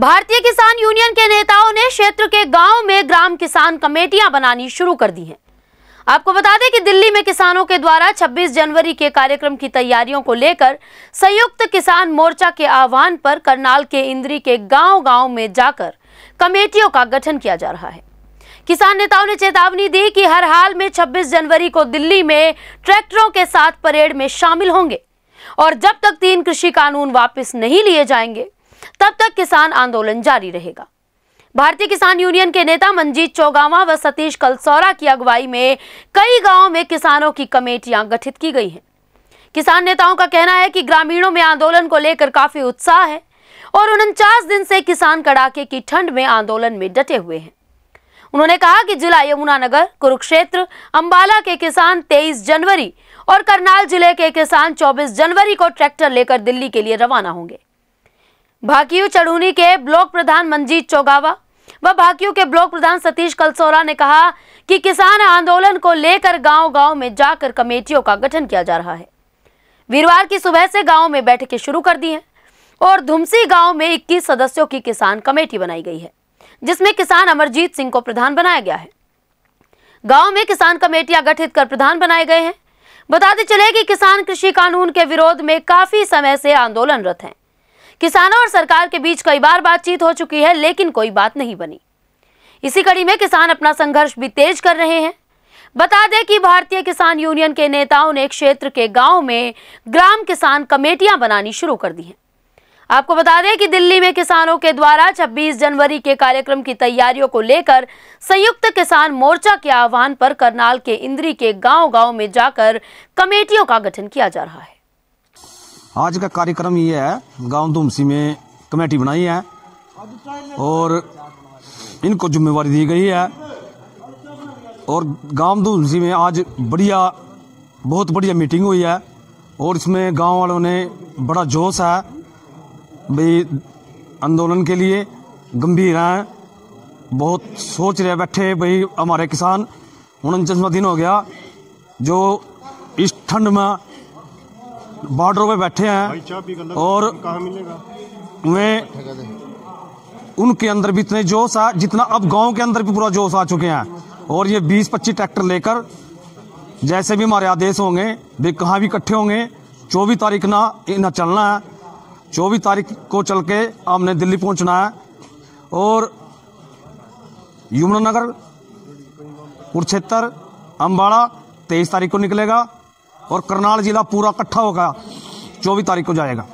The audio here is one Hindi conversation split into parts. भारतीय किसान यूनियन के नेताओं ने क्षेत्र के गांव में ग्राम किसान कमेटियां बनानी शुरू कर दी हैं। आपको बता दें कि दिल्ली में किसानों के द्वारा 26 जनवरी के कार्यक्रम की तैयारियों को लेकर संयुक्त किसान मोर्चा के आह्वान पर करनाल के इंद्री के गांव-गांव में जाकर कमेटियों का गठन किया जा रहा है। किसान नेताओं ने चेतावनी दी कि हर हाल में 26 जनवरी को दिल्ली में ट्रैक्टरों के साथ परेड में शामिल होंगे और जब तक 3 कृषि कानून वापस नहीं लिए जाएंगे तब तक किसान आंदोलन जारी रहेगा। भारतीय किसान यूनियन के नेता मंजीत चौगांवा व सतीश कलसौरा की अगुवाई में कई गांवों में किसानों की कमेटियां गठित की गई हैं। किसान नेताओं का कहना है कि ग्रामीणों में आंदोलन को लेकर काफी उत्साह है और 49 दिन से किसान कड़ाके की ठंड में आंदोलन में डटे हुए हैं। उन्होंने कहा कि जिला यमुनानगर, कुरुक्षेत्र, अंबाला के किसान 23 जनवरी और करनाल जिले के किसान 24 जनवरी को ट्रैक्टर लेकर दिल्ली के लिए रवाना होंगे। भाकियू चढ़ूनी के ब्लॉक प्रधान मंजीत चौगांवा व भाकियू के ब्लॉक प्रधान सतीश कलसौरा ने कहा कि किसान आंदोलन को लेकर गांव-गांव में जाकर कमेटियों का गठन किया जा रहा है। वीरवार की सुबह से गांव में बैठकें शुरू कर दी हैं और धुमसी गांव में 21 सदस्यों की किसान कमेटी बनाई गई है, जिसमें किसान अमरजीत सिंह को प्रधान बनाया गया है। गाँव में किसान कमेटियां गठित कर प्रधान बनाए गए हैं। बताते चले कि किसान कृषि कानून के विरोध में काफी समय से आंदोलनरत हैं। किसानों और सरकार के बीच कई बार बातचीत हो चुकी है, लेकिन कोई बात नहीं बनी। इसी कड़ी में किसान अपना संघर्ष भी तेज कर रहे हैं। बता दें कि भारतीय किसान यूनियन के नेताओं ने क्षेत्र के गांव में ग्राम किसान कमेटियां बनानी शुरू कर दी हैं। आपको बता दें कि दिल्ली में किसानों के द्वारा 26 जनवरी के कार्यक्रम की तैयारियों को लेकर संयुक्त किसान मोर्चा के आह्वान पर करनाल के इंद्री के गाँव-गाँव में जाकर कमेटियों का गठन किया जा रहा है। आज का कार्यक्रम ये है, गांव धुमसी में कमेटी बनाई है और इनको जिम्मेवारी दी गई है और गांव धुमसी में आज बढ़िया, बहुत बढ़िया मीटिंग हुई है और इसमें गांव वालों ने बड़ा जोश है, भाई आंदोलन के लिए गंभीर हैं, बहुत सोच रहे बैठे। भाई हमारे किसान 49वां दिन हो गया जो इस ठंड में बॉर्डरों पे बैठे हैं और वे उनके अंदर भी इतने जोश आ जितना अब गांव के अंदर भी पूरा जोश आ चुके हैं और ये 20-25 ट्रैक्टर लेकर जैसे भी हमारे आदेश होंगे वे कहाँ भी इकट्ठे होंगे। 24 तारीख ना इन्हें चलना है, 24 तारीख को चल के हमने दिल्ली पहुंचना है और यमुनानगर, कुरुक्षेत्र, अंबाला 23 तारीख को निकलेगा और करनाल जिला पूरा इकट्ठा होगा, 24 तारीख को जाएगा।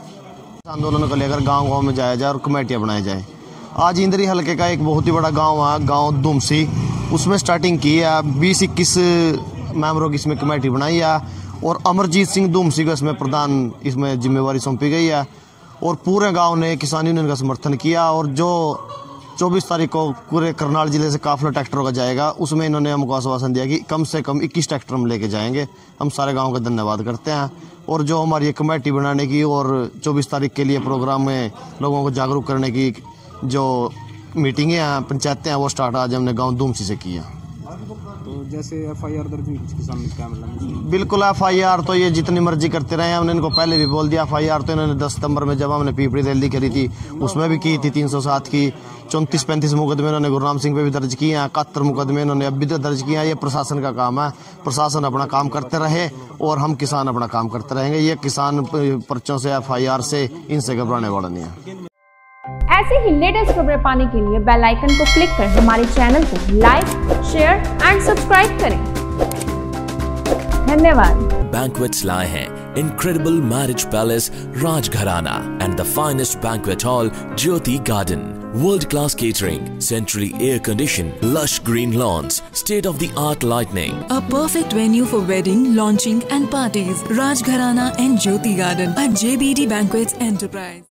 आंदोलन को लेकर गांव गांव में जाया जाए और कमेटियां बनाई जाए। आज इंद्री हलके का एक बहुत ही बड़ा गांव है, गांव धुमसी, उसमें स्टार्टिंग की है। 20-21 मेंबरों की इसमें कमेटी बनाई है और अमरजीत सिंह धुमसी को इसमें प्रधान, इसमें जिम्मेवारी सौंपी गई है और पूरे गाँव ने किसान यूनियन का समर्थन किया और जो 24 तारीख को पूरे करनाल जिले से काफिला ट्रैक्टरों का जाएगा उसमें इन्होंने हमको आश्वासन दिया कि कम से कम 21 ट्रैक्टर हम लेके जाएंगे। हम सारे गांव का धन्यवाद करते हैं और जो हमारी कमेटी बनाने की और 24 तारीख के लिए प्रोग्राम में लोगों को जागरूक करने की जो मीटिंगें हैं, पंचायतें हैं, वो स्टार्ट आज हमने गाँव धूमसी से किया। तो जैसे FIR दर्ज हुई किसान ने, क्या मतलब? बिल्कुल FIR तो ये जितनी मर्जी करते रहे, हमने इनको पहले भी बोल दिया। FIR तो इन्होंने 10 सितंबर में जब हमने पीपड़ी रैली करी थी उसमें भी की थी, 307 की, 34-35 मुकदमे इन्होंने गुरनाम सिंह पे भी दर्ज किए हैं, 71 मुकदमे इन्होंने अब भी दर्ज किए हैं। ये प्रशासन का काम है, प्रशासन अपना काम करते रहे और हम किसान अपना काम करते रहेंगे। ये किसान पर्चों से, FIR से, इनसे घबराने वाला नहीं है। ऐसे ही लेटेस्ट खबरें पाने के लिए बेल आइकन को क्लिक कर हमारे चैनल को लाइक, शेयर एंड सब्सक्राइब करें। धन्यवाद। बैंक्वेट्स लाए हैं incredible marriage palace Rajgharana and the finest banquet hall Jyoti garden. World class catering, centrally air conditioned, lush green lawns, state of the art lighting. A perfect venue for wedding, launching and parties. Rajgharana and Jyoti Garden at JBD Banquets Enterprise.